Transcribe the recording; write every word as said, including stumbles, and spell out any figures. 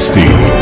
Tasty.